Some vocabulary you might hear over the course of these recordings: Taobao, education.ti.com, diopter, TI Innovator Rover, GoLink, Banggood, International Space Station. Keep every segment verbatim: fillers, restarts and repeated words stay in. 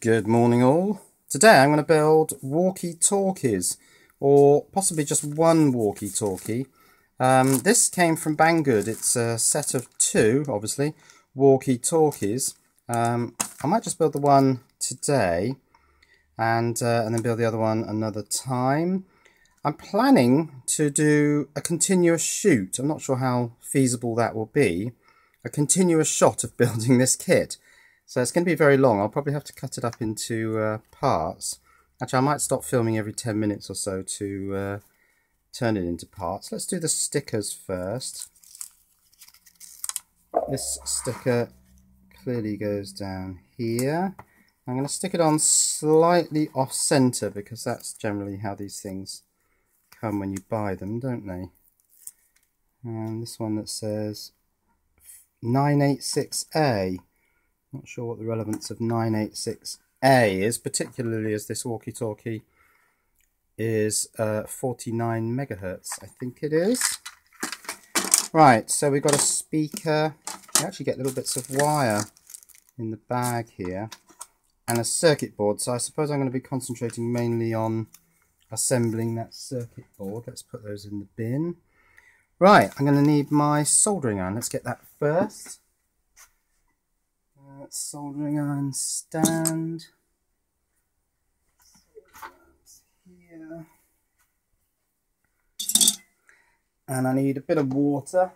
Good morning all. Today I'm going to build walkie-talkies, or possibly just one walkie-talkie. Um, this came from Banggood. It's a set of two, obviously, walkie-talkies. Um, I might just build the one today and, uh, and then build the other one another time. I'm planning to do a continuous shoot. I'm not sure how feasible that will be. A continuous shot of building this kit. So it's going to be very long. I'll probably have to cut it up into uh, parts. Actually, I might stop filming every ten minutes or so to uh, turn it into parts. Let's do the stickers first. This sticker clearly goes down here. I'm going to stick it on slightly off center because that's generally how these things come when you buy them, don't they? And this one that says nine eight six A. Not sure what the relevance of nine eight six A is, particularly as this walkie-talkie is uh, forty-nine megahertz, I think it is. Right, so we've got a speaker. You actually get little bits of wire in the bag here, and a circuit board. So I suppose I'm going to be concentrating mainly on assembling that circuit board. Let's put those in the bin. Right, I'm going to need my soldering iron. Let's get that first. Soldering iron stand here, and I need a bit of water.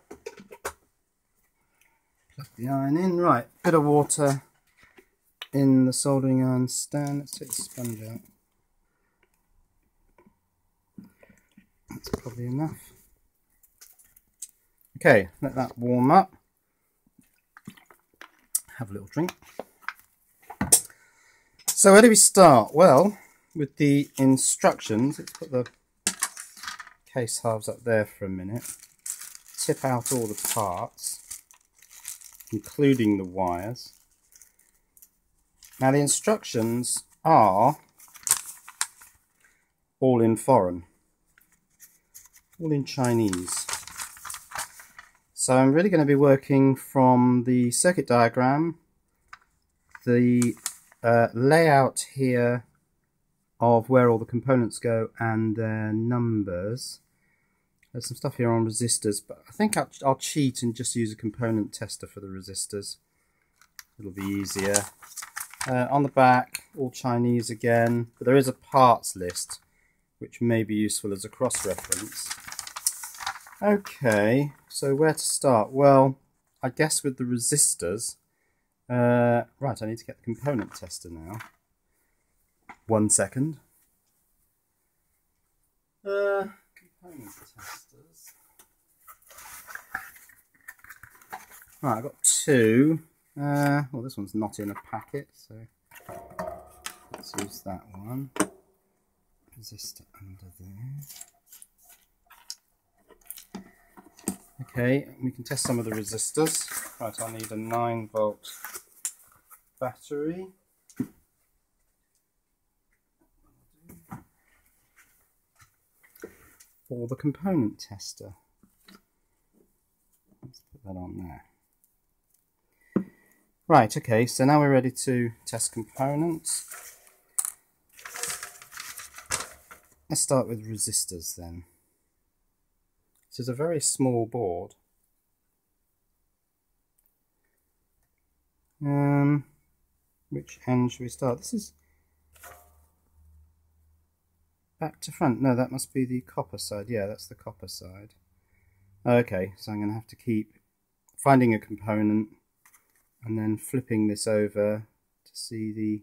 Plug the iron in. Right, bit of water in the soldering iron stand. Let's take the sponge out. That's probably enough. Okay, let that warm up. Have a little drink. So where do we start? Well, with the instructions. Let's put the case halves up there for a minute. Tip out all the parts, including the wires. Now the instructions are all in foreign, all in Chinese. So I'm really going to be working from the circuit diagram, the uh, layout here of where all the components go and their numbers. There's some stuff here on resistors, but I think I'll, I'll cheat and just use a component tester for the resistors. It'll be easier. Uh, on the back, all Chinese again, but there is a parts list, which may be useful as a cross-reference. Okay, so where to start? Well, I guess with the resistors. Uh, right, I need to get the component tester now. One second. Uh, component testers. Right, I've got two. Uh, well, this one's not in a packet, so let's use that one. Resistor under there. Okay, we can test some of the resistors. Right, I'll need a nine volt battery. Or the component tester. Let's put that on there. Right, okay, so now we're ready to test components. Let's start with resistors then. This is a very small board. Um, which end should we start? This is back to front. No, that must be the copper side. Yeah, that's the copper side. Okay, so I'm going to have to keep finding a component and then flipping this over to see the...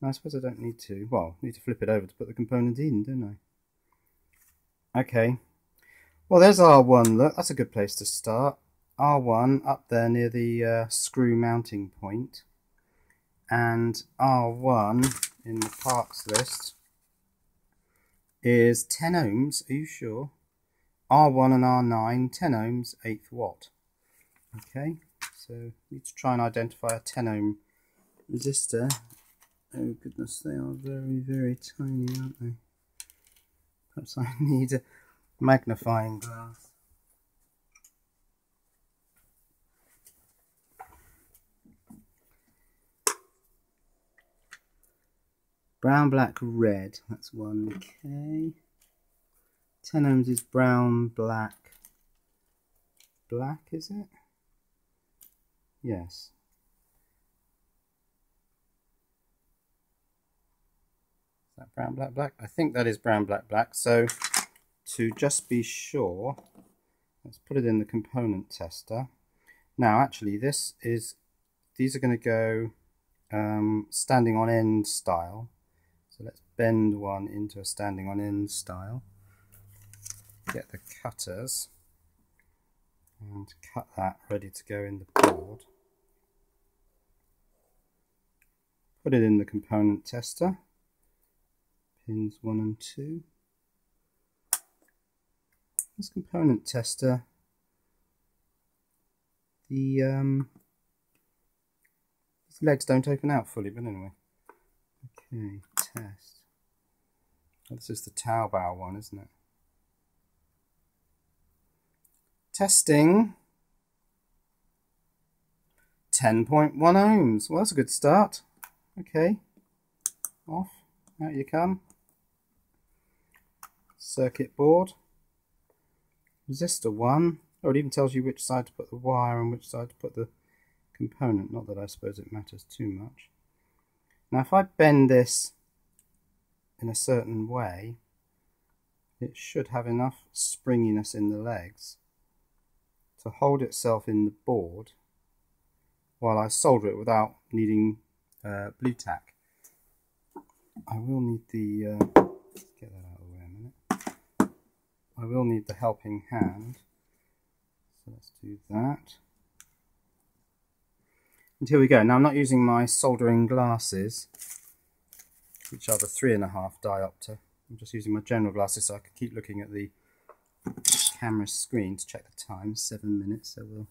No, I suppose I don't need to. Well, I need to flip it over to put the component in, don't I? Okay. Well, there's R one, look, that's a good place to start. R one up there near the uh, screw mounting point, and R one in the parts list is ten ohms, are you sure? R one and R nine, ten ohms, eighth watt. Okay, so we need to try and identify a ten ohm resistor. Oh goodness, they are very, very tiny, aren't they? Perhaps I need a magnifying glass. Brown, black, red. That's one K. ten ohms is brown, black, black, is it? Yes. Is that brown, black, black? I think that is brown, black, black. So to just be sure, let's put it in the component tester. Now, actually, this is, these are going to go um, standing on end style. So let's bend one into a standing on end style. Get the cutters and cut that ready to go in the board. Put it in the component tester. Pins one and two. This component tester, the um, these legs don't open out fully, but anyway. Okay, test. Oh, this is the Taobao one, isn't it? Testing. ten point one ohms. Well, that's a good start. Okay. Off. Out you come. Circuit board. Resistor one. Oh, it even tells you which side to put the wire and which side to put the component. Not that I suppose it matters too much. Now, if I bend this in a certain way, it should have enough springiness in the legs to hold itself in the board while I solder it without needing uh, blue tack. I will need the uh, get that out of the way a minute. I will need the helping hand, so let's do that. And here we go. Now, I'm not using my soldering glasses, which are the three and a half diopter. I'm just using my general glasses so I can keep looking at the camera screen to check the time. Seven minutes, so we'll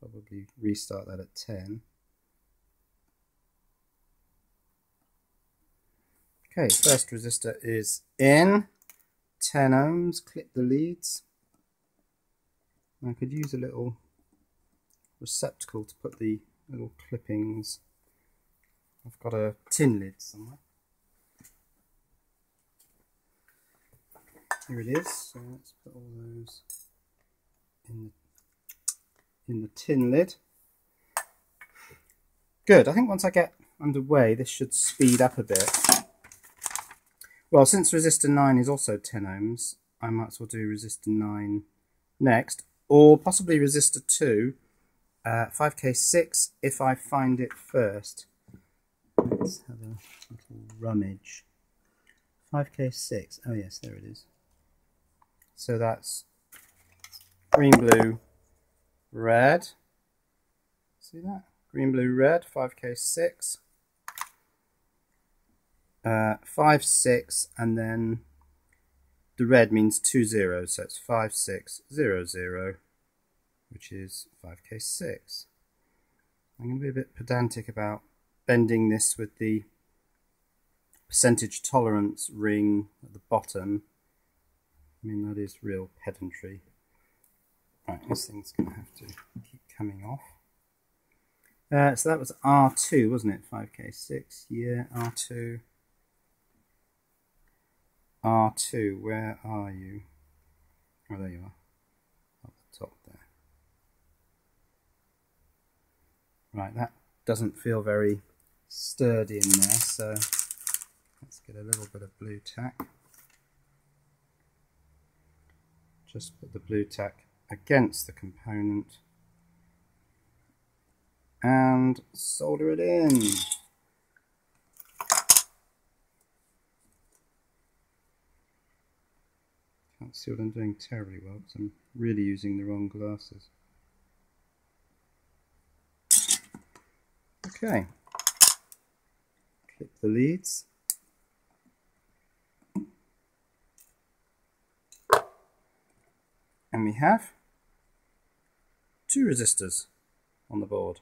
probably restart that at ten. Okay, first resistor is in. Ten ohms, clip the leads. I could use a little receptacle to put the little clippings. I've got a tin lid somewhere. Here it is. So let's put all those in the, in the tin lid. Good. I think once I get underway, this should speed up a bit. Well, since resistor nine is also ten ohms, I might as well do resistor nine next, or possibly resistor two, uh, five K six, if I find it first. Let's have a little rummage. five K six, oh yes, there it is. So that's green, blue, red. See that? Green, blue, red, five K six. Uh, five, six, and then the red means two zeros, so it's five six zero zero, which is five K six. I'm going to be a bit pedantic about bending this with the percentage tolerance ring at the bottom. I mean, that is real pedantry. Right, this thing's going to have to keep coming off. Uh, so that was R two, wasn't it? five K six, yeah, R two. R two, where are you? Oh, there you are. Up the top there. Right, that doesn't feel very sturdy in there, so let's get a little bit of blue tack. Just put the blue tack against the component and solder it in. Can't see what I'm doing terribly well because I'm really using the wrong glasses. Okay, clip the leads. And we have two resistors on the board.